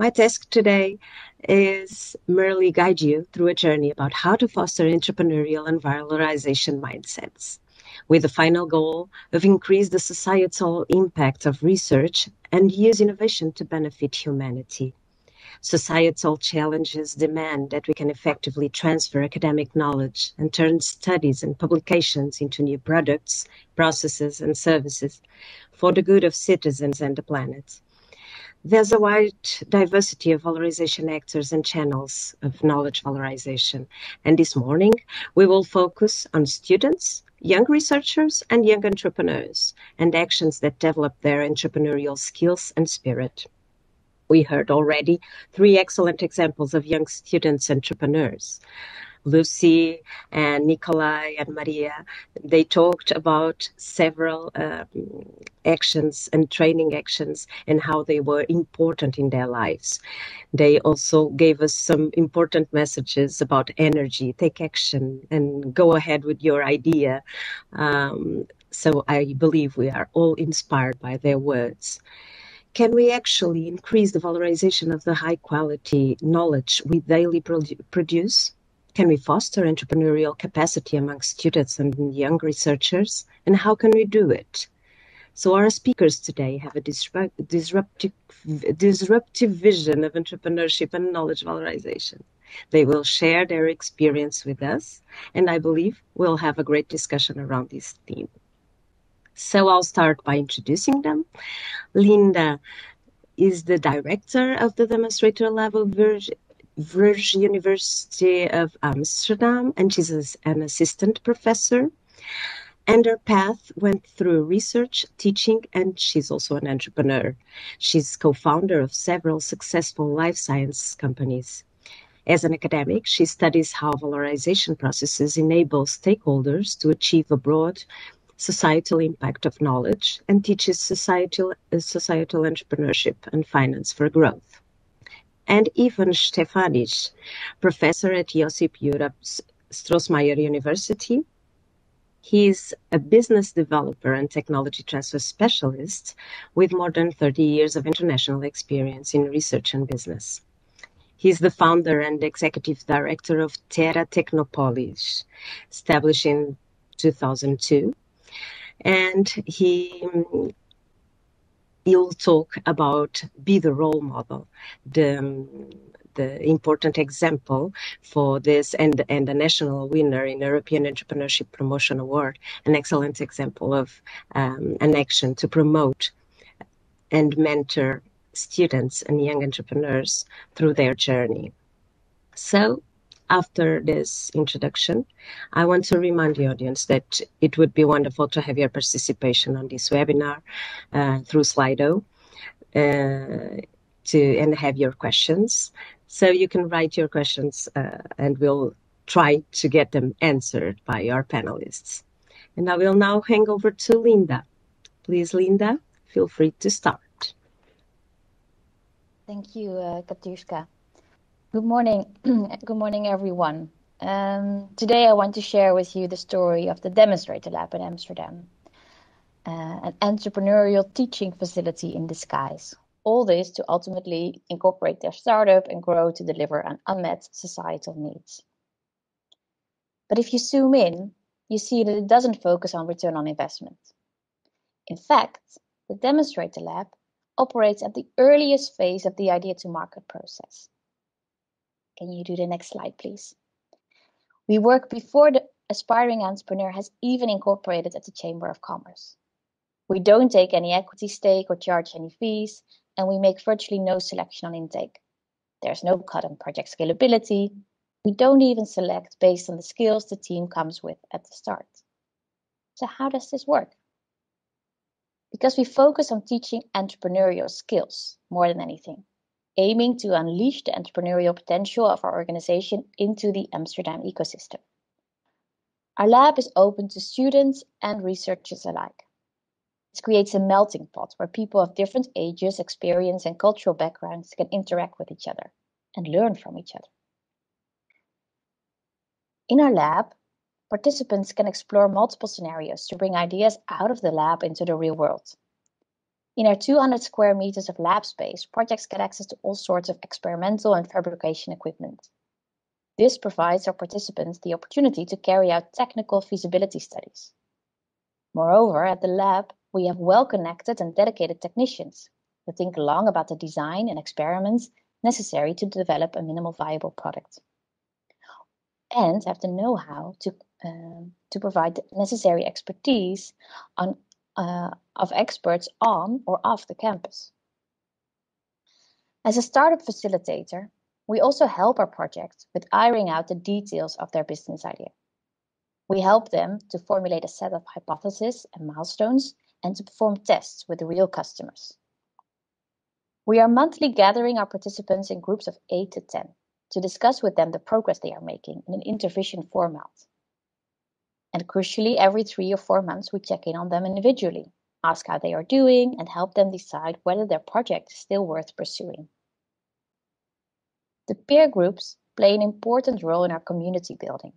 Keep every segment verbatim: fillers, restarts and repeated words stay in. My task today is merely guide you through a journey about how to foster entrepreneurial and valorization mindsets, with the final goal of increasing the societal impact of research and use innovation to benefit humanity. Societal challenges demand that we can effectively transfer academic knowledge and turn studies and publications into new products, processes, and services for the good of citizens and the planet. There's a wide diversity of valorization actors and channels of knowledge valorization, and this morning we will focus on students, young researchers, and young entrepreneurs, and actions that develop their entrepreneurial skills and spirit. We heard already three excellent examples of young students entrepreneurs. Lucy and Nikolai and Maria, they talked about several um, actions and training actions and how they were important in their lives. They also gave us some important messages about energy, take action, and go ahead with your idea. Um, so I believe we are all inspired by their words. Can we actually increase the valorization of the high-quality knowledge we daily produce? Can we foster entrepreneurial capacity among students and young researchers? And how can we do it? So our speakers today have a disruptive, disruptive vision of entrepreneurship and knowledge valorization. They will share their experience with us, and I believe we'll have a great discussion around this theme. So I'll start by introducing them. Linda is the director of the Demonstrator Lab of Vrije University of Amsterdam, and she's an assistant professor. And her path went through research, teaching, and she's also an entrepreneur. She's co-founder of several successful life science companies. As an academic, she studies how valorization processes enable stakeholders to achieve a broad societal impact of knowledge, and teaches societal, uh, societal entrepreneurship and finance for growth. And Ivan Štefanić, professor at Josip Juraj Strossmayer University. He is a business developer and technology transfer specialist with more than thirty years of international experience in research and business. He's the founder and executive director of Terra Technopolis, established in two thousand two. And he, he'll talk about Be the Role Model, the, the important example for this, and, and a national winner in European Entrepreneurship Promotion Award, an excellent example of um, an action to promote and mentor students and young entrepreneurs through their journey. So, after this introduction, I want to remind the audience that it would be wonderful to have your participation on this webinar uh, through Slido uh, to and have your questions. So you can write your questions uh, and we'll try to get them answered by our panelists. And I will now hand over to Linda. Please, Linda, feel free to start. Thank you, uh, Katiuska. Good morning. Good morning, everyone. Um, today, I want to share with you the story of the Demonstrator Lab in Amsterdam, uh, an entrepreneurial teaching facility in disguise. All this to ultimately incorporate their startup and grow to deliver on unmet societal needs. But if you zoom in, you see that it doesn't focus on return on investment. In fact, the Demonstrator Lab operates at the earliest phase of the idea to market process. Can you do the next slide, please? We work before the aspiring entrepreneur has even incorporated at the Chamber of Commerce. We don't take any equity stake or charge any fees, and we make virtually no selection on intake. There's no cut on project scalability. We don't even select based on the skills the team comes with at the start. So how does this work? Because we focus on teaching entrepreneurial skills more than anything, aiming to unleash the entrepreneurial potential of our organization into the Amsterdam ecosystem. Our lab is open to students and researchers alike. This creates a melting pot where people of different ages, experience, and cultural backgrounds can interact with each other and learn from each other. In our lab, participants can explore multiple scenarios to bring ideas out of the lab into the real world. In our two hundred square meters of lab space, projects get access to all sorts of experimental and fabrication equipment. This provides our participants the opportunity to carry out technical feasibility studies. Moreover, at the lab, we have well-connected and dedicated technicians who think long about the design and experiments necessary to develop a minimal viable product, and have the know-how to, um, to provide the necessary expertise on Uh, of experts on or off the campus. As a startup facilitator, we also help our projects with ironing out the details of their business idea. We help them to formulate a set of hypotheses and milestones and to perform tests with real customers. We are monthly gathering our participants in groups of eight to ten to discuss with them the progress they are making in an intervention format. And crucially, every three or four months, we check in on them individually, ask how they are doing, and help them decide whether their project is still worth pursuing. The peer groups play an important role in our community building.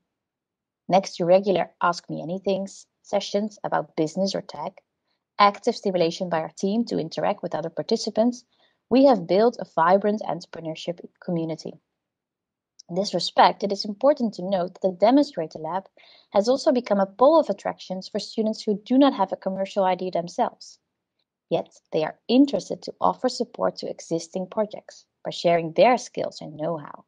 Next to regular Ask Me Anythings sessions about business or tech, active stimulation by our team to interact with other participants, we have built a vibrant entrepreneurship community. In this respect, it is important to note that the Demonstrator Lab has also become a pole of attractions for students who do not have a commercial idea themselves. Yet, they are interested to offer support to existing projects by sharing their skills and know-how.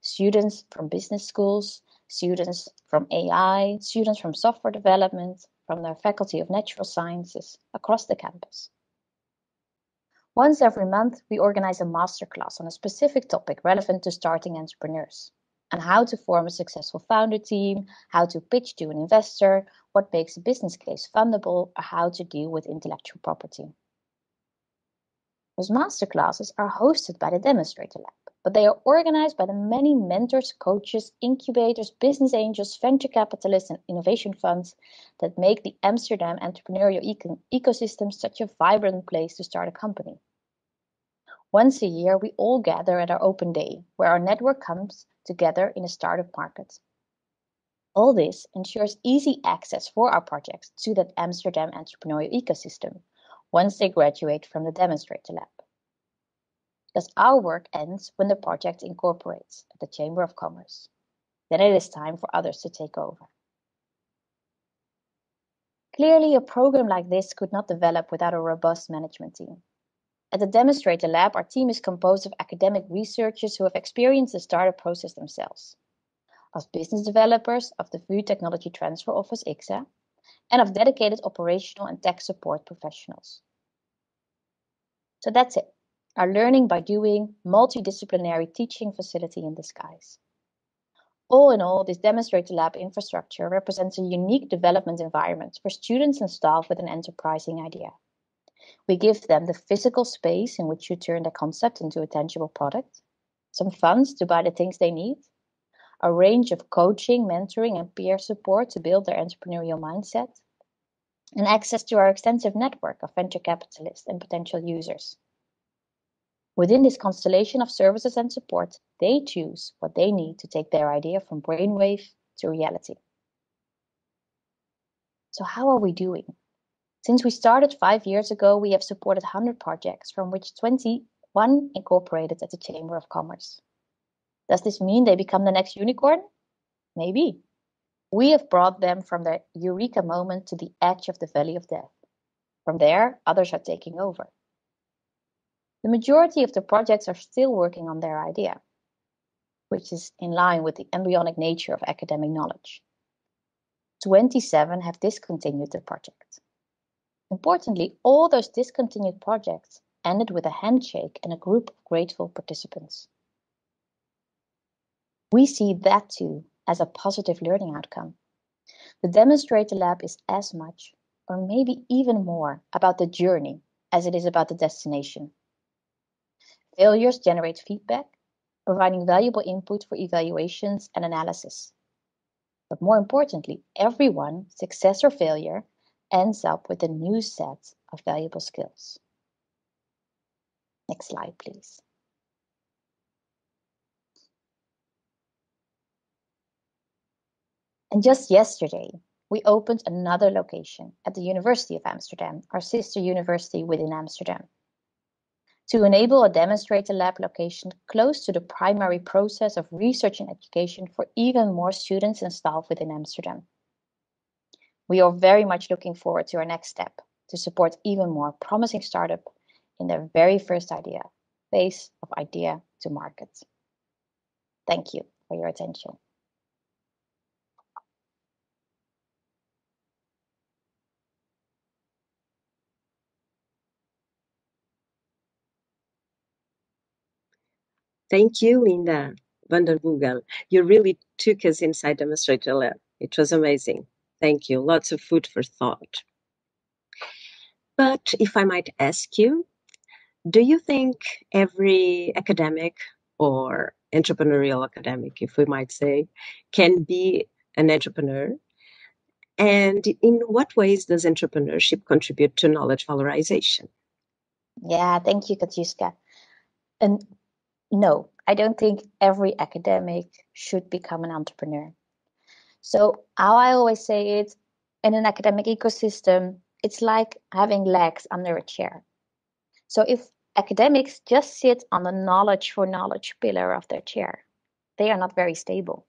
Students from business schools, students from A I, students from software development, from their Faculty of Natural Sciences across the campus. Once every month, we organize a masterclass on a specific topic relevant to starting entrepreneurs, on how to form a successful founder team, how to pitch to an investor, what makes a business case fundable, or how to deal with intellectual property. Those masterclasses are hosted by the Demonstrator Lab, but they are organized by the many mentors, coaches, incubators, business angels, venture capitalists, and innovation funds that make the Amsterdam entrepreneurial eco- ecosystem such a vibrant place to start a company. Once a year, we all gather at our open day, where our network comes together in a startup market. All this ensures easy access for our projects to that Amsterdam entrepreneurial ecosystem once they graduate from the Demonstrator Lab. Because our work ends when the project incorporates at the Chamber of Commerce. Then it is time for others to take over. Clearly, a program like this could not develop without a robust management team. At the Demonstrator Lab, our team is composed of academic researchers who have experienced the startup process themselves, of business developers of the V U Technology Transfer Office, I C S A, and of dedicated operational and tech support professionals. So that's it, our learning by doing multidisciplinary teaching facility in disguise. All in all, this Demonstrator Lab infrastructure represents a unique development environment for students and staff with an enterprising idea. We give them the physical space in which you turn their concept into a tangible product, some funds to buy the things they need, a range of coaching, mentoring, and peer support to build their entrepreneurial mindset, and access to our extensive network of venture capitalists and potential users. Within this constellation of services and support, they choose what they need to take their idea from brainwave to reality. So how are we doing? Since we started five years ago, we have supported one hundred projects, from which twenty-one incorporated at the Chamber of Commerce. Does this mean they become the next unicorn? Maybe. We have brought them from their eureka moment to the edge of the valley of death. From there, others are taking over. The majority of the projects are still working on their idea, which is in line with the embryonic nature of academic knowledge. twenty-seven have discontinued the project. Importantly, all those discontinued projects ended with a handshake and a group of grateful participants. We see that too as a positive learning outcome. The Demonstrator Lab is as much, or maybe even more, about the journey as it is about the destination. Failures generate feedback, providing valuable input for evaluations and analysis. But more importantly, everyone, success or failure, ends up with a new set of valuable skills. Next slide, please. And just yesterday, we opened another location at the University of Amsterdam, our sister university within Amsterdam, to enable a demonstrator lab location close to the primary process of research and education for even more students and staff within Amsterdam. We are very much looking forward to our next step to support even more promising startup in their very first idea, phase of idea to market. Thank you for your attention. Thank you, Linda van de Burgwal. You really took us inside Demonstrator Lab. It was amazing. Thank you. Lots of food for thought. But if I might ask you, do you think every academic or entrepreneurial academic, if we might say, can be an entrepreneur? And in what ways does entrepreneurship contribute to knowledge valorization? Yeah, thank you, Katiuska. And no, I don't think every academic should become an entrepreneur. So how I always say it, in an academic ecosystem, it's like having legs under a chair. So if academics just sit on the knowledge for knowledge pillar of their chair, they are not very stable.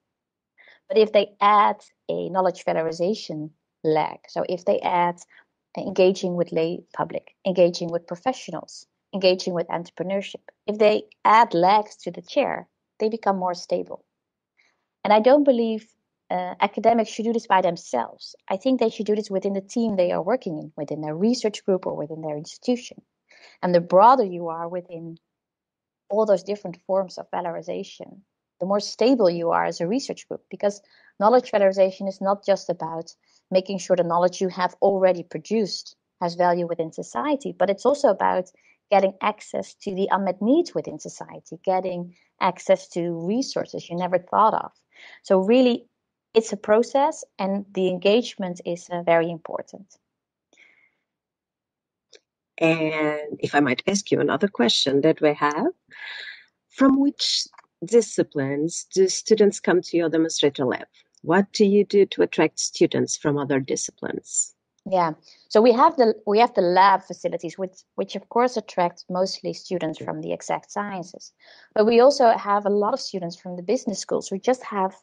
But if they add a knowledge valorization leg, so if they add engaging with lay public, engaging with professionals, engaging with entrepreneurship, if they add legs to the chair, they become more stable. And I don't believe uh, academics should do this by themselves. I think they should do this within the team they are working in, within their research group or within their institution. And the broader you are within all those different forms of valorization, the more stable you are as a research group, because knowledge valorization is not just about making sure the knowledge you have already produced has value within society, but it's also about getting access to the unmet needs within society, getting access to resources you never thought of. So really, it's a process, and the engagement is uh, very important. And if I might ask you another question that we have, from which disciplines do students come to your demonstrator lab? What do you do to attract students from other disciplines? Yeah, so we have the we have the lab facilities, which which of course attract mostly students from the exact sciences, but we also have a lot of students from the business schools who just have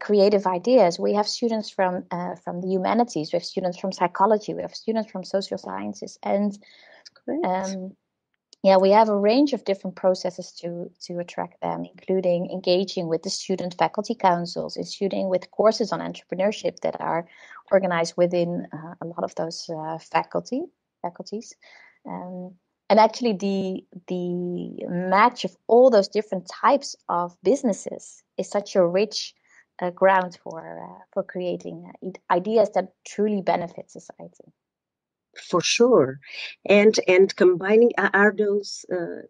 creative ideas. We have students from uh, from the humanities, we have students from psychology, we have students from social sciences, and um, yeah, we have a range of different processes to to attract them, including engaging with the student faculty councils, including with courses on entrepreneurship that are organized within uh, a lot of those uh, faculty faculties. Um, And actually, the the match of all those different types of businesses is such a rich uh, ground for uh, for creating uh, ideas that truly benefit society. For sure, and and combining are those uh,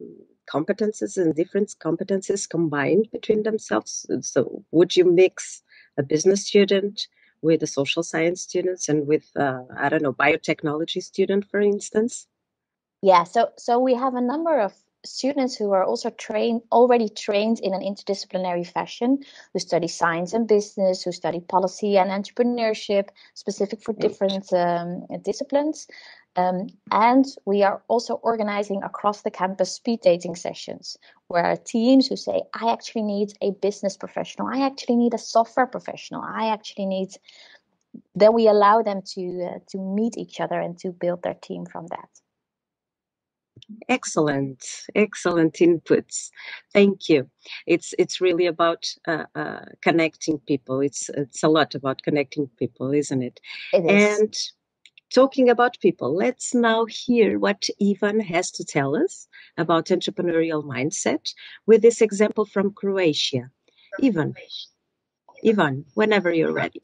competences and different competences combined between themselves. So, would you mix a business student with a social science student and with uh, I don't know, biotechnology student, for instance? Yeah, so so we have a number of students who are also trained, already trained in an interdisciplinary fashion, who study science and business, who study policy and entrepreneurship, specific for different um, disciplines. Um, and we are also organizing across the campus speed dating sessions, where teams who say, I actually need a business professional, I actually need a software professional, I actually need... Then we allow them to uh, to meet each other and to build their team from that. Excellent, excellent inputs. Thank you. It's it's really about uh, uh, connecting people. It's it's a lot about connecting people, isn't it? It is. And talking about people, let's now hear what Ivan has to tell us about entrepreneurial mindset with this example from Croatia. Ivan, Ivan, whenever you're ready.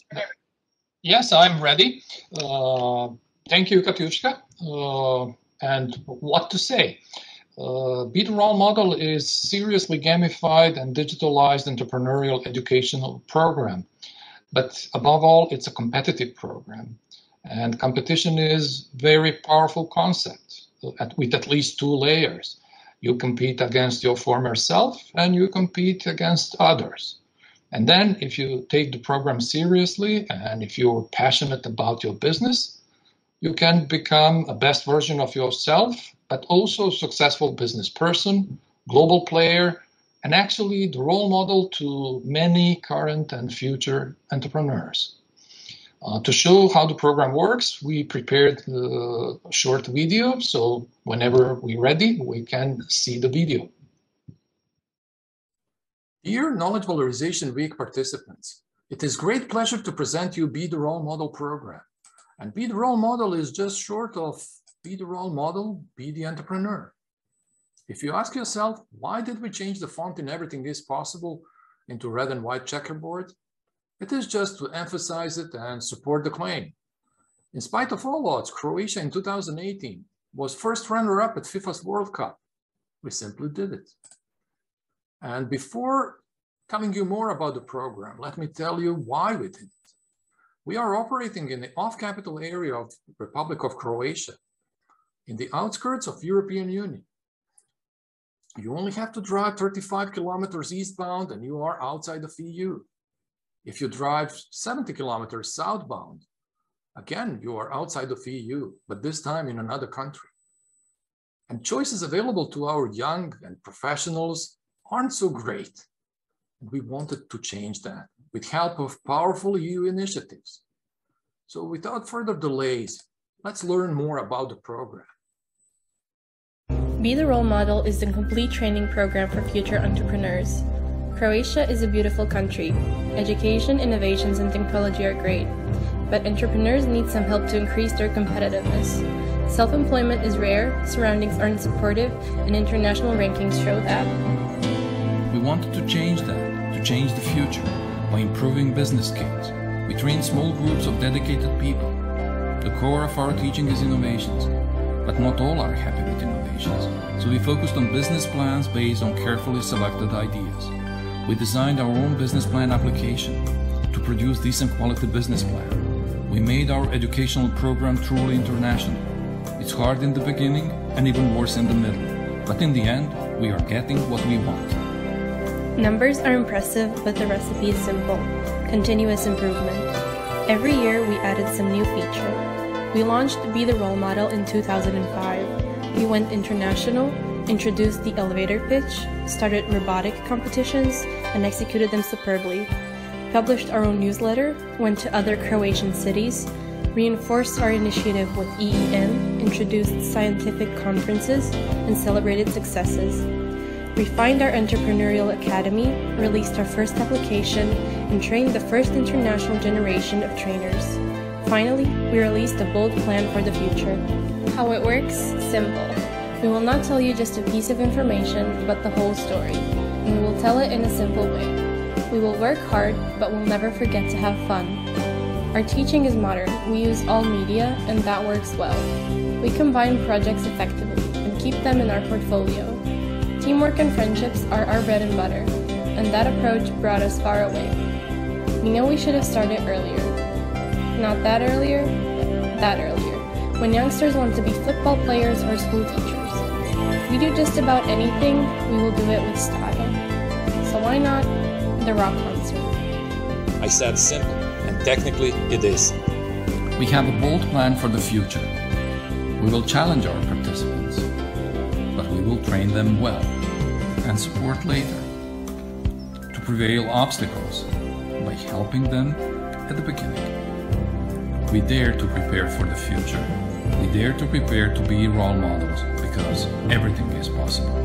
Yes, I'm ready. Uh, thank you, Katiuska. Uh, And what to say? Uh, Be the Role Model is seriously gamified and digitalized entrepreneurial educational program. But above all, it's a competitive program. And competition is very powerful concept at, with at least two layers. You compete against your former self and you compete against others. And then if you take the program seriously and if you're passionate about your business, you can become a best version of yourself, but also a successful business person, global player, and actually the role model to many current and future entrepreneurs. Uh, to show how the program works, we prepared a short video, so whenever we're ready, we can see the video. Dear Knowledge Valorization Week participants, it is great pleasure to present you Be the Role Model program. And Be the Role Model is just short of Be the Role Model, Be the Entrepreneur. If you ask yourself, why did we change the font in Everything is Possible into red and white checkerboard? It is just to emphasize it and support the claim. In spite of all odds, Croatia in two thousand eighteen was first runner-up at FIFA's World Cup. We simply did it. And before telling you more about the program, let me tell you why we did it. We are operating in the off-capital area of the Republic of Croatia, in the outskirts of the European Union. You only have to drive thirty-five kilometers eastbound and you are outside of the E U. If you drive seventy kilometers southbound, again, you are outside of the E U, but this time in another country. And choices available to our young and professionals aren't so great. We wanted to change that with help of powerful E U initiatives. So without further delays, let's learn more about the program. Be the Role Model is the complete training program for future entrepreneurs. Croatia is a beautiful country. Education, innovations, and technology are great, but entrepreneurs need some help to increase their competitiveness. Self-employment is rare, surroundings aren't supportive, and international rankings show that. We wanted to change that, to change the future, by improving business skills. We train small groups of dedicated people. The core of our teaching is innovations, but not all are happy with innovations. So we focused on business plans based on carefully selected ideas. We designed our own business plan application to produce decent quality business plan. We made our educational program truly international. It's hard in the beginning and even worse in the middle, but in the end, we are getting what we want. Numbers are impressive, but the recipe is simple. Continuous improvement. Every year we added some new feature. We launched Be the Role Model in two thousand five. We went international, introduced the elevator pitch, started robotic competitions, and executed them superbly. Published our own newsletter, went to other Croatian cities, reinforced our initiative with E E M, introduced scientific conferences, and celebrated successes. Refined our entrepreneurial academy, released our first application, and trained the first international generation of trainers. Finally, we released a bold plan for the future. How it works? Simple. We will not tell you just a piece of information, but the whole story. And we will tell it in a simple way. We will work hard, but we'll never forget to have fun. Our teaching is modern. We use all media, and that works well. We combine projects effectively and keep them in our portfolio. Teamwork and friendships are our bread and butter, and that approach brought us far away. We know we should have started earlier. Not that earlier, but that earlier, when youngsters want to be football players or school teachers. We do just about anything, we will do it with style. So why not the rock concert? I said simple, and technically it is. We have a bold plan for the future. We will challenge our participants, but we will train them well and support later to prevail obstacles by helping them at the beginning. We dare to prepare for the future. We dare to prepare to be role models because everything is possible.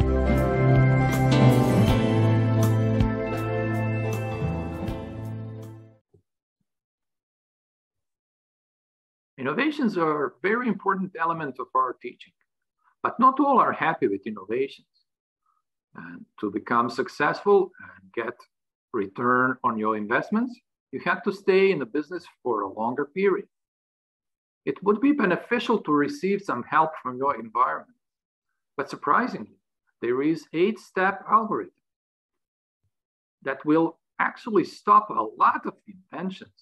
Innovations are a very important element of our teaching. But not all are happy with innovations. And to become successful and get return on your investments, you have to stay in the business for a longer period. It would be beneficial to receive some help from your environment. But surprisingly, there is an eight-step algorithm that will actually stop a lot of inventions.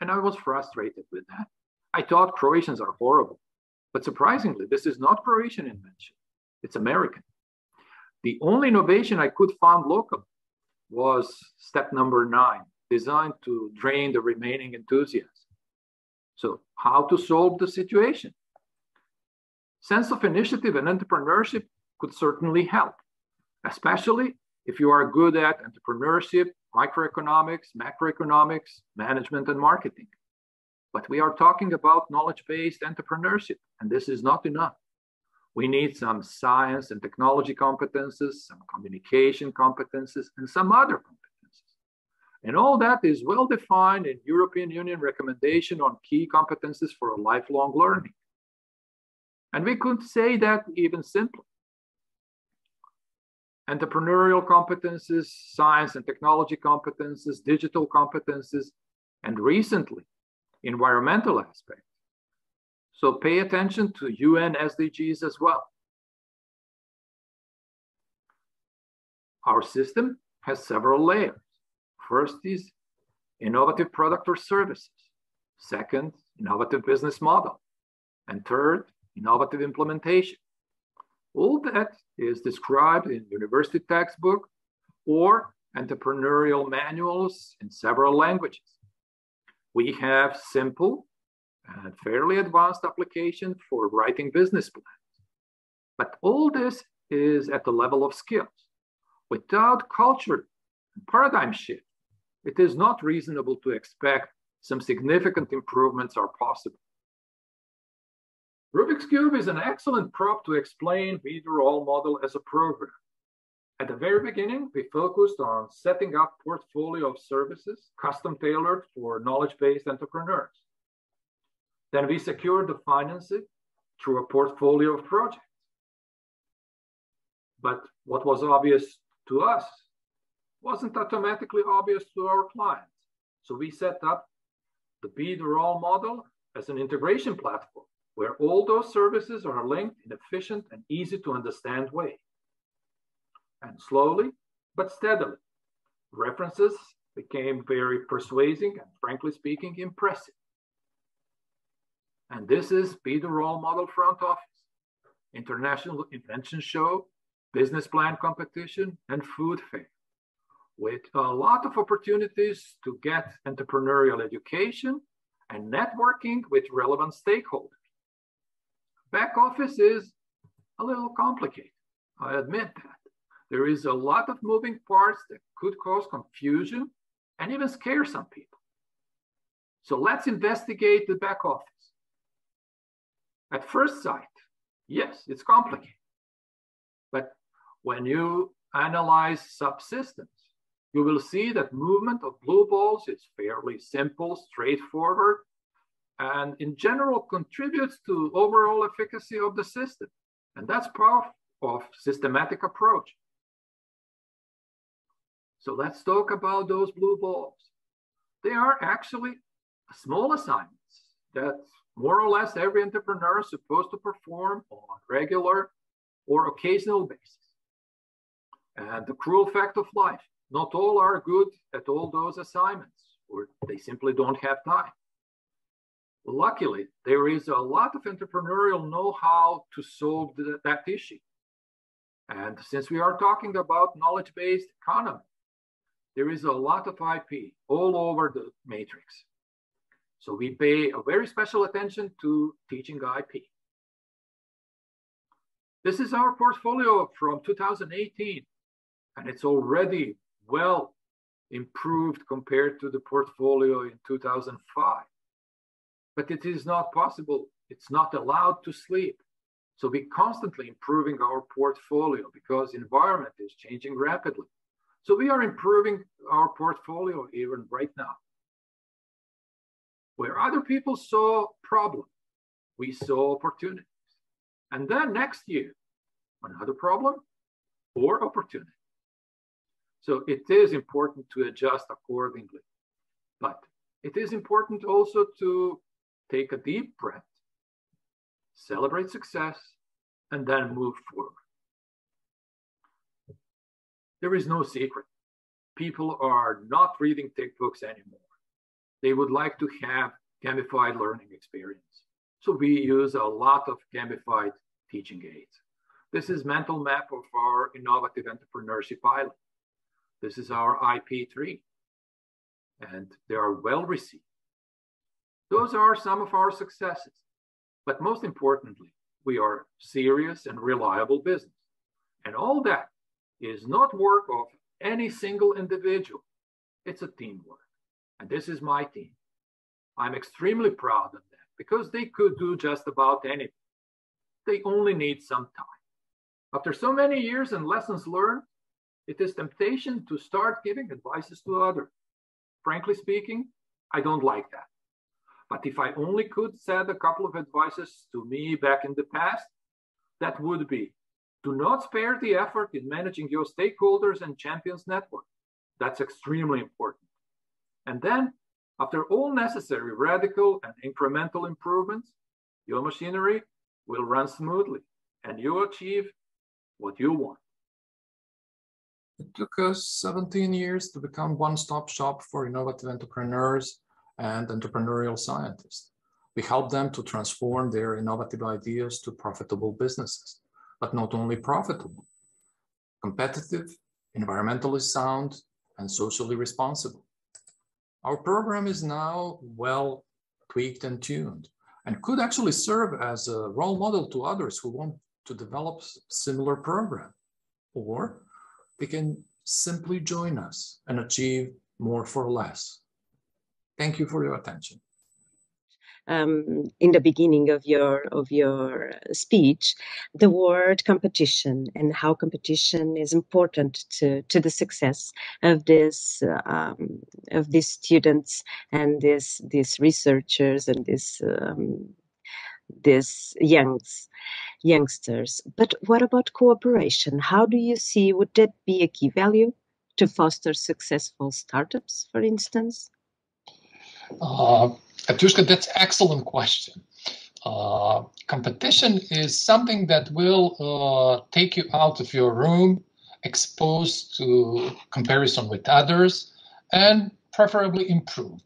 And I was frustrated with that. I thought Croatians are horrible. But surprisingly, this is not Croatian invention, it's American. The only innovation I could find local was step number nine, designed to drain the remaining enthusiasm. So how to solve the situation? Sense of initiative and entrepreneurship could certainly help, especially if you are good at entrepreneurship, microeconomics, macroeconomics, management, and marketing. But we are talking about knowledge-based entrepreneurship, and this is not enough. We need some science and technology competences, some communication competences, and some other competences. And all that is well defined in European Union recommendation on key competences for a lifelong learning. And we could say that even simpler. Entrepreneurial competences, science and technology competences, digital competences, and recently, environmental aspects. So pay attention to U N S D Gs as well. Our system has several layers. First is innovative product or services. Second, innovative business model. And third, innovative implementation. All that is described in university textbook or entrepreneurial manuals in several languages. We have simple and fairly advanced application for writing business plans. But all this is at the level of skills. Without culture and paradigm shift, it is not reasonable to expect some significant improvements are possible. Rubik's Cube is an excellent prop to explain Be the Role Model as a program. At the very beginning, we focused on setting up portfolio of services custom tailored for knowledge-based entrepreneurs. Then we secured the financing through a portfolio of projects. But what was obvious to us wasn't automatically obvious to our clients. So we set up the Be the Role Model as an integration platform, where all those services are linked in an efficient and easy to understand way. And slowly, but steadily, references became very persuasive and, frankly speaking, impressive. And this is Be the Role Model front office, international invention show, business plan competition, and food fair, with a lot of opportunities to get entrepreneurial education and networking with relevant stakeholders. Back office is a little complicated, I admit that. There is a lot of moving parts that could cause confusion and even scare some people. So let's investigate the back office. At first sight, yes, it's complicated. But when you analyze subsystems, you will see that movement of blue balls is fairly simple, straightforward, and in general contributes to overall efficacy of the system. And that's part of systematic approach. So let's talk about those blue balls. They are actually small assignments that more or less every entrepreneur is supposed to perform on a regular or occasional basis. And the cruel fact of life, not all are good at all those assignments, or they simply don't have time. Luckily, there is a lot of entrepreneurial know-how to solve the, that issue. And since we are talking about knowledge-based economy, there is a lot of I P all over the matrix. So we pay a very special attention to teaching I P. This is our portfolio from two thousand eighteen, and it's already well improved compared to the portfolio in two thousand five. But it is not possible, it's not allowed to sleep. So we're constantly improving our portfolio because the environment is changing rapidly. So we are improving our portfolio even right now. Where other people saw problem, we saw opportunities. And then next year, another problem or opportunity. So it is important to adjust accordingly, but it is important also to take a deep breath, celebrate success, and then move forward. There is no secret. People are not reading textbooks anymore. They would like to have gamified learning experience. So we use a lot of gamified teaching aids. This is Mental Map of our innovative entrepreneurship pilot. This is our I P three, and they are well received. Those are some of our successes, but most importantly, we are serious and reliable business. And all that is not work of any single individual. It's a teamwork. And this is my team. I'm extremely proud of them because they could do just about anything. They only need some time. After so many years and lessons learned, it is temptation to start giving advices to others. Frankly speaking, I don't like that. But if I only could send a couple of advices to me back in the past, that would be, do not spare the effort in managing your stakeholders and champions network. That's extremely important. And then, after all necessary radical and incremental improvements, your machinery will run smoothly and you achieve what you want. It took us seventeen years to become one-stop shop for innovative entrepreneurs and entrepreneurial scientists. We help them to transform their innovative ideas to profitable businesses, but not only profitable, competitive, environmentally sound, and socially responsible. Our program is now well tweaked and tuned and could actually serve as a role model to others who want to develop a similar program, or they can simply join us and achieve more for less. Thank you for your attention. Um, in the beginning of your of your speech, the word competition and how competition is important to, to the success of this um, of these students and this these researchers and this um, these youngs, youngsters. But what about cooperation? How do you see? Would that be a key value to foster successful startups, for instance? Uh, Katiuska, that's an excellent question. Uh, competition is something that will uh, take you out of your room, exposed to comparison with others, and preferably improve.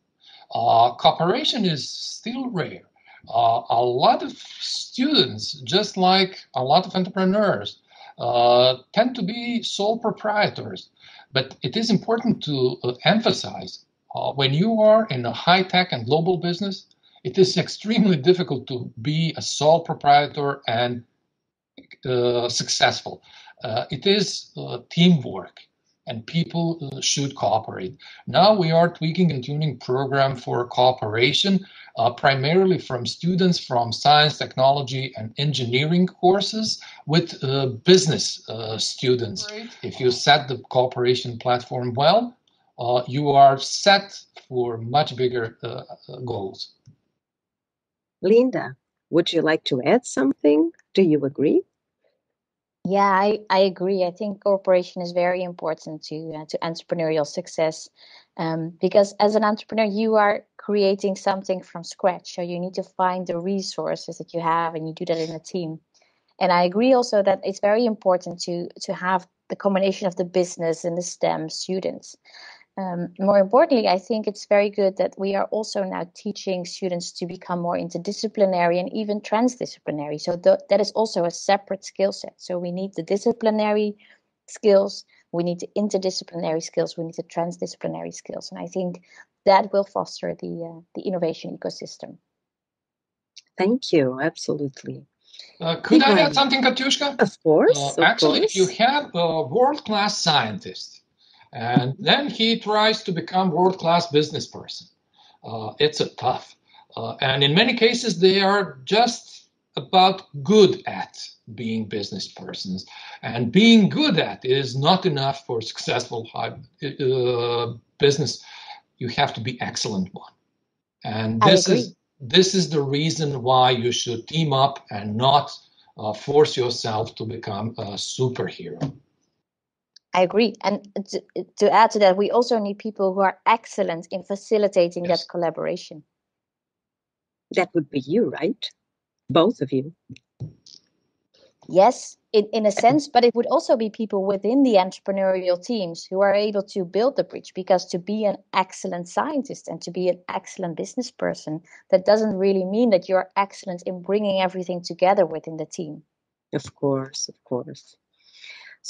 Uh, cooperation is still rare. Uh, a lot of students, just like a lot of entrepreneurs, uh, tend to be sole proprietors. But it is important to uh, emphasize Uh, when you are in a high-tech and global business, it is extremely difficult to be a sole proprietor and uh, successful. Uh, it is uh, teamwork, and people uh, should cooperate. Now we are tweaking and tuning program for cooperation, uh, primarily from students from science, technology, and engineering courses with uh, business uh, students. Great. If you set the cooperation platform well, Uh, you are set for much bigger uh, goals. Linda, would you like to add something? Do you agree? Yeah, I, I agree. I think cooperation is very important to, uh, to entrepreneurial success um, because as an entrepreneur, you are creating something from scratch. So you need to find the resources that you have and you do that in a team. And I agree also that it's very important to, to have the combination of the business and the STEM students. Um, more importantly, I think it's very good that we are also now teaching students to become more interdisciplinary and even transdisciplinary. So th that is also a separate skill set. So we need the disciplinary skills, we need the interdisciplinary skills, we need the transdisciplinary skills. And I think that will foster the, uh, the innovation ecosystem. Thank you, absolutely. Uh, could I add something, Katiuska? Of course. Uh, actually, of course. You have a world-class scientist, and then he tries to become world-class business person. Uh, it's a tough. Uh, and in many cases, they are just about good at being business persons. And being good at is not enough for successful high, uh, business. You have to be excellent one. And this is... This is the reason why you should team up and not uh, force yourself to become a superhero. I agree. And to, to add to that, we also need people who are excellent in facilitating yes. that collaboration. That would be you, right? Both of you. Yes, in, in a sense, but it would also be people within the entrepreneurial teams who are able to build the bridge, because to be an excellent scientist and to be an excellent business person, that doesn't really mean that you're excellent in bringing everything together within the team. Of course, of course.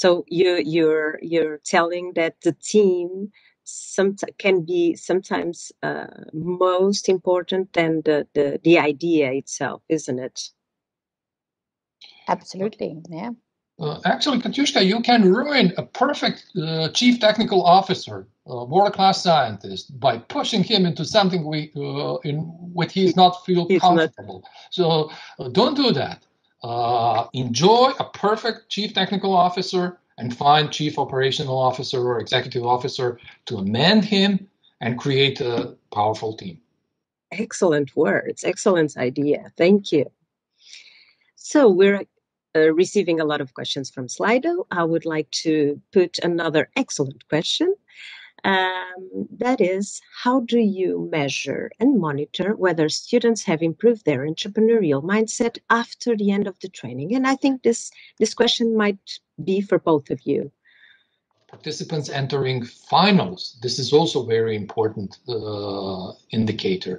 So you you're you're telling that the team some can be sometimes uh, most important than the, the the idea itself, isn't it? Absolutely, yeah. Uh, actually, Katiuska, you can ruin a perfect uh, chief technical officer, a world-class scientist, by pushing him into something we, uh, in which he is not feel he's comfortable. Not. So uh, don't do that. Uh, enjoy a perfect chief technical officer and find chief operational officer or executive officer to amend him and create a powerful team. Excellent words. Excellent idea. Thank you. So we're Uh, receiving a lot of questions from Slido. I would like to put another excellent question. Um, that is, how do you measure and monitor whether students have improved their entrepreneurial mindset after the end of the training? And I think this, this question might be for both of you. Participants entering finals. This is also very important uh, indicator.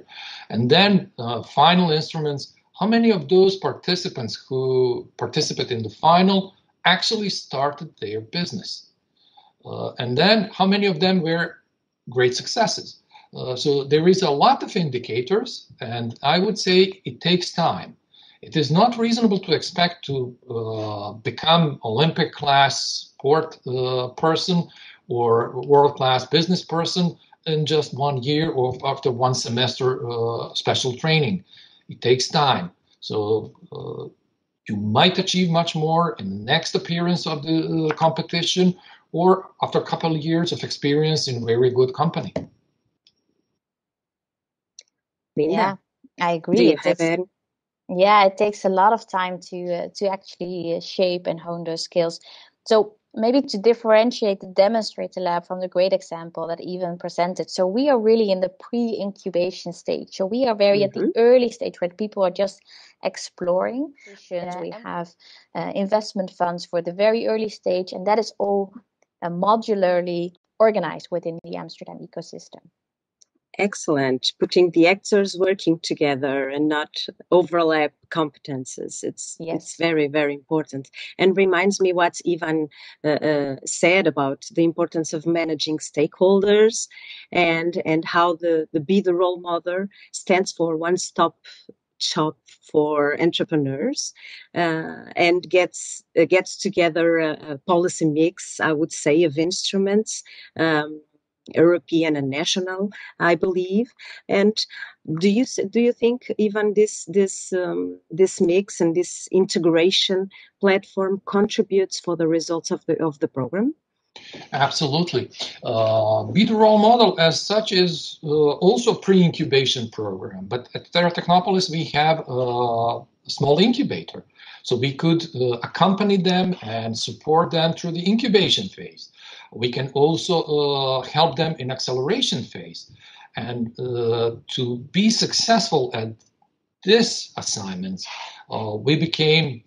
And then uh, final instruments. How many of those participants who participate in the final actually started their business? Uh, and then how many of them were great successes? Uh, so there is a lot of indicators, and I would say it takes time. It is not reasonable to expect to uh, become Olympic class sport uh, person or world class business person in just one year or after one semester uh, special training. It takes time. So uh, you might achieve much more in the next appearance of the uh, competition or after a couple of years of experience in very good company. Yeah, I agree. It takes, yeah, it takes a lot of time to, uh, to actually uh, shape and hone those skills. So maybe to differentiate the Demonstrator Lab from the great example that Ivan presented. So we are really in the pre-incubation stage. So we are very mm-hmm. at the early stage where people are just exploring. Yeah. We have uh, investment funds for the very early stage, and that is all uh, modularly organized within the Amsterdam ecosystem. Excellent. Putting the actors working together and not overlap competences. It's yes. it's very, very important. And reminds me what Ivan uh, uh, said about the importance of managing stakeholders and and how the, the Be the Role Model stands for one-stop shop for entrepreneurs uh, and gets uh, gets together a, a policy mix, I would say, of instruments. Um, European and national, I believe. And do you do you think even this this um, this mix and this integration platform contributes for the results of the of the program? Absolutely. Uh, Be the Role Model as such is uh, also pre-incubation program. But at Terra Technopolis we have a small incubator, so we could uh, accompany them and support them through the incubation phase. We can also uh, help them in acceleration phase. And uh, to be successful at this assignment, uh, we became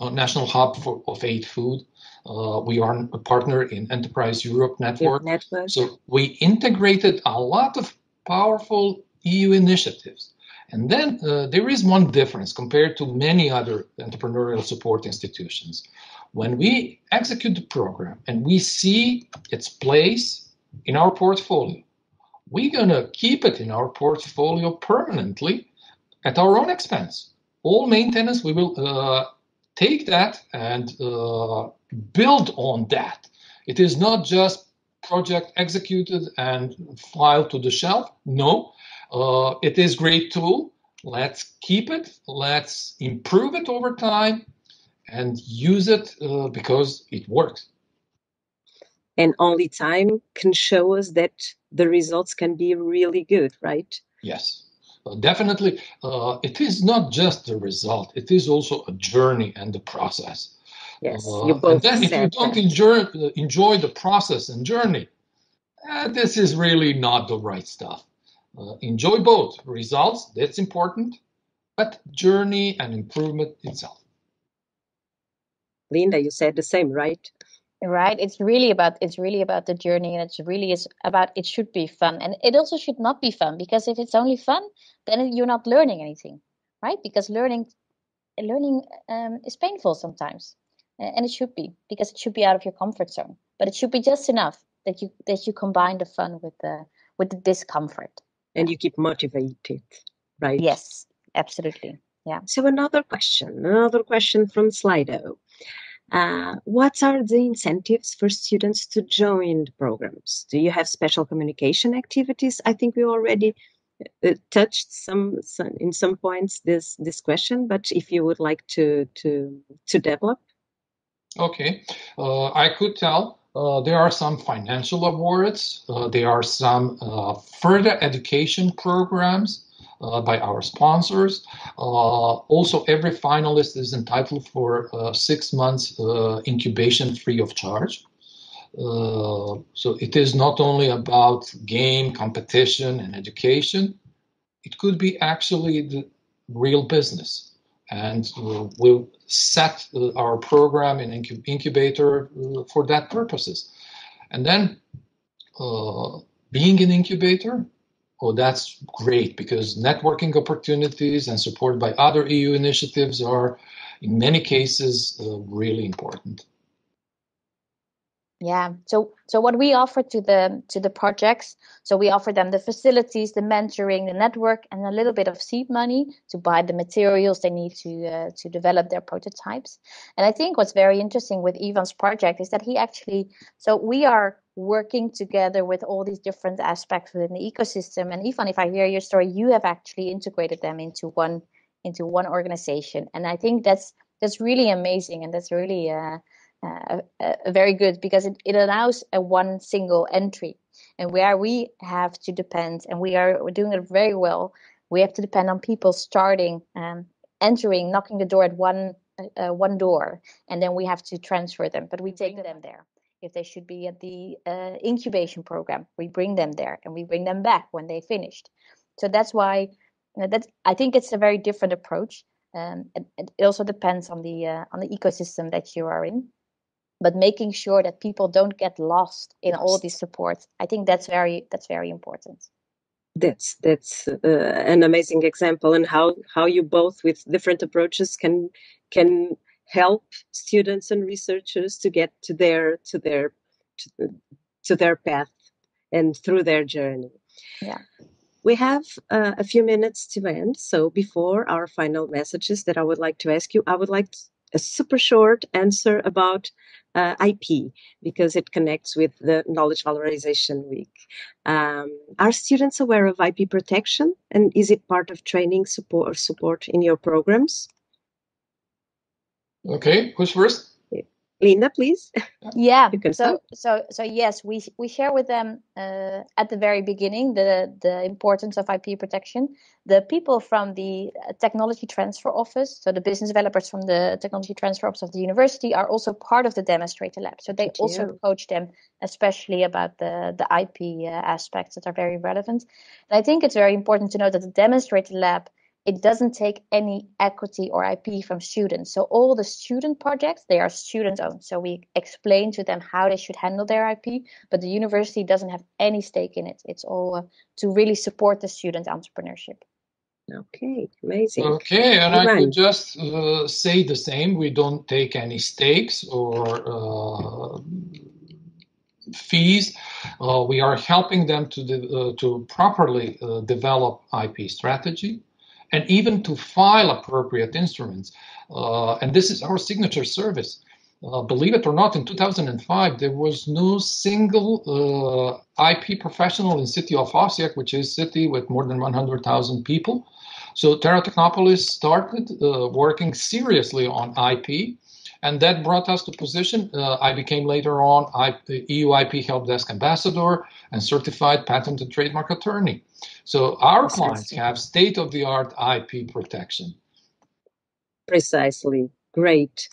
a national hub for, of aid food. Uh, we are a partner in Enterprise Europe Network. Network. So we integrated a lot of powerful E U initiatives. And then uh, there is one difference compared to many other entrepreneurial support institutions. When we execute the program and we see its place in our portfolio, we're going to keep it in our portfolio permanently at our own expense. All maintenance, we will uh, take that and uh, build on that. It is not just project executed and filed to the shelf. No, uh, it is a great tool. Let's keep it. Let's improve it over time. And use it uh, because it works. And only time can show us that the results can be really good, right? Yes, uh, definitely. Uh, it is not just the result. It is also a journey and the process. Yes, uh, you both said that. If you don't enjoy, uh, enjoy the process and journey, uh, this is really not the right stuff. Uh, enjoy both results, that's important, but journey and improvement itself. Linda, you said the same, right? Right. It's really about it's really about the journey, and it's really is about it should be fun, and it also should not be fun, because if it's only fun, then you're not learning anything, right? Because learning, learning um, is painful sometimes. And it should be, because it should be out of your comfort zone. But it should be just enough that you that you combine the fun with the with the discomfort. And you keep motivated, right? Yes, absolutely. Yeah. So another question, another question from Slido. Uh, what are the incentives for students to join the programs? Do you have special communication activities? I think we already uh, touched some, some in some points this this question, but if you would like to to to develop. Okay, uh, I could tell uh, there are some financial awards, uh, there are some uh, further education programs uh, by our sponsors. Uh, also, every finalist is entitled for uh, six months uh, incubation free of charge. Uh, so it is not only about game, competition, and education. It could be actually the real business. And uh, we'll set uh, our program in incub incubator uh, for that purposes. And then uh, being an incubator, oh, that's great, because networking opportunities and support by other E U initiatives are, in many cases, uh, really important. Yeah. So, so what we offer to the to the projects, so we offer them the facilities, the mentoring, the network, and a little bit of seed money to buy the materials they need to uh, to develop their prototypes. And I think what's very interesting with Ivan's project is that he actually, so we are working together with all these different aspects within the ecosystem. And Ivan, if I hear your story, you have actually integrated them into one into one organization, and I think that's that's really amazing, and that's really. Uh, Uh, uh, very good, because it, it allows a one single entry, and where we have to depend, and we are we're doing it very well, we have to depend on people starting, um, entering, knocking the door at one uh, one door, and then we have to transfer them, but we take them there. If they should be at the uh, incubation program, we bring them there, and we bring them back when they finished. So that's why, you know, that's, I think it's a very different approach. Um, it, it also depends on the uh, on the ecosystem that you are in. But making sure that people don't get lost in lost. all these supports, I think that's very that's very important. That's that's uh, an amazing example, and how how you both with different approaches can can help students and researchers to get to their to their to, to their path and through their journey. Yeah. We have uh, a few minutes to end, so before our final messages that I would like to ask you, I would like to a super short answer about uh, I P, because it connects with the Knowledge Valorization Week. Um, are students aware of I P protection, and is it part of training support or support in your programs? Okay, who's first? Linda, please. Yeah. You can so, so, so yes, we we share with them uh, at the very beginning the the importance of I P protection. The people from the Technology Transfer Office, so the business developers from the Technology Transfer Office of the university, are also part of the Demonstrator Lab. So they Thank also you. coach them, especially about the the I P uh, aspects that are very relevant. And I think it's very important to know that the Demonstrator Lab, it doesn't take any equity or I P from students. So all the student projects, they are student owned. So we explain to them how they should handle their I P, but the university doesn't have any stake in it. It's all uh, to really support the student entrepreneurship. Okay, amazing. Okay, and Ivan. I could just uh, say the same. We don't take any stakes or uh, fees. Uh, we are helping them to, de uh, to properly uh, develop I P strategy, and even to file appropriate instruments. Uh, and this is our signature service. Uh, believe it or not, in two thousand five, there was no single uh, I P professional in city of Osijek, which is a city with more than one hundred thousand people. So Terra Technopolis started uh, working seriously on I P, and that brought us to position. Uh, I became later on I P, E U I P Helpdesk Ambassador and Certified Patent and Trademark Attorney. So our clients have state-of-the-art I P protection. Precisely. Great.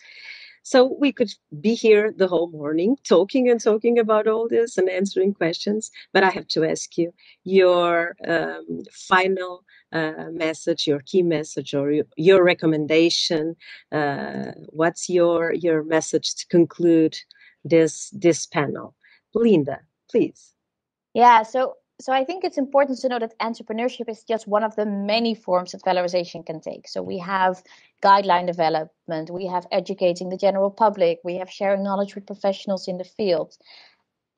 So we could be here the whole morning talking and talking about all this and answering questions, but I have to ask you your um, final uh, message, your key message, or your, your recommendation. Uh, what's your your message to conclude this this panel? Linda, please. Yeah, so So I think it's important to know that entrepreneurship is just one of the many forms that valorization can take. So we have guideline development, we have educating the general public, we have sharing knowledge with professionals in the field.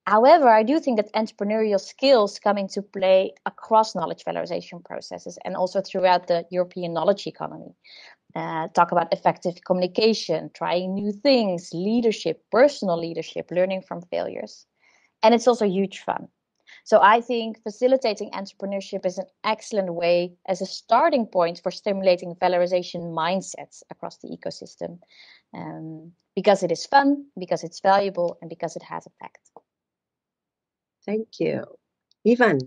However, I do think that entrepreneurial skills come into play across knowledge valorization processes and also throughout the European knowledge economy. Uh, talk about effective communication, trying new things, leadership, personal leadership, learning from failures. And it's also huge fun. So I think facilitating entrepreneurship is an excellent way as a starting point for stimulating valorization mindsets across the ecosystem, um, because it is fun, because it's valuable, and because it has effect. Thank you. Ivan,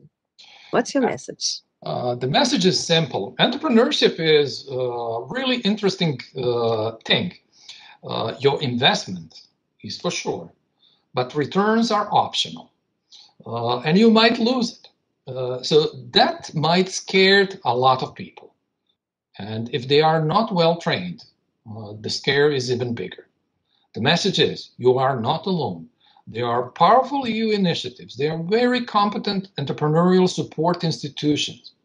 what's your message? Uh, the message is simple. Entrepreneurship is a really interesting uh, thing. Uh, your investment is for sure, but returns are optional. Uh, and you might lose it. Uh, so that might scare a lot of people. And if they are not well trained, uh, the scare is even bigger. The message is you are not alone. There are powerful E U initiatives. There are very competent entrepreneurial support institutions.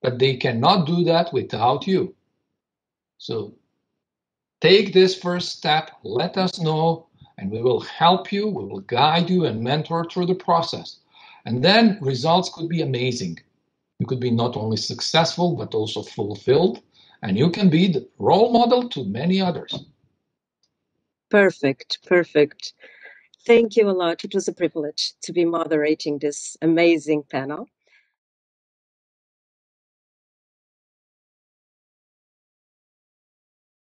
But they cannot do that without you. So take this first step. Let us know. And we will help you, we will guide you and mentor through the process. And then results could be amazing. You could be not only successful, but also fulfilled. And you can be the role model to many others. Perfect, perfect. Thank you a lot. It was a privilege to be moderating this amazing panel.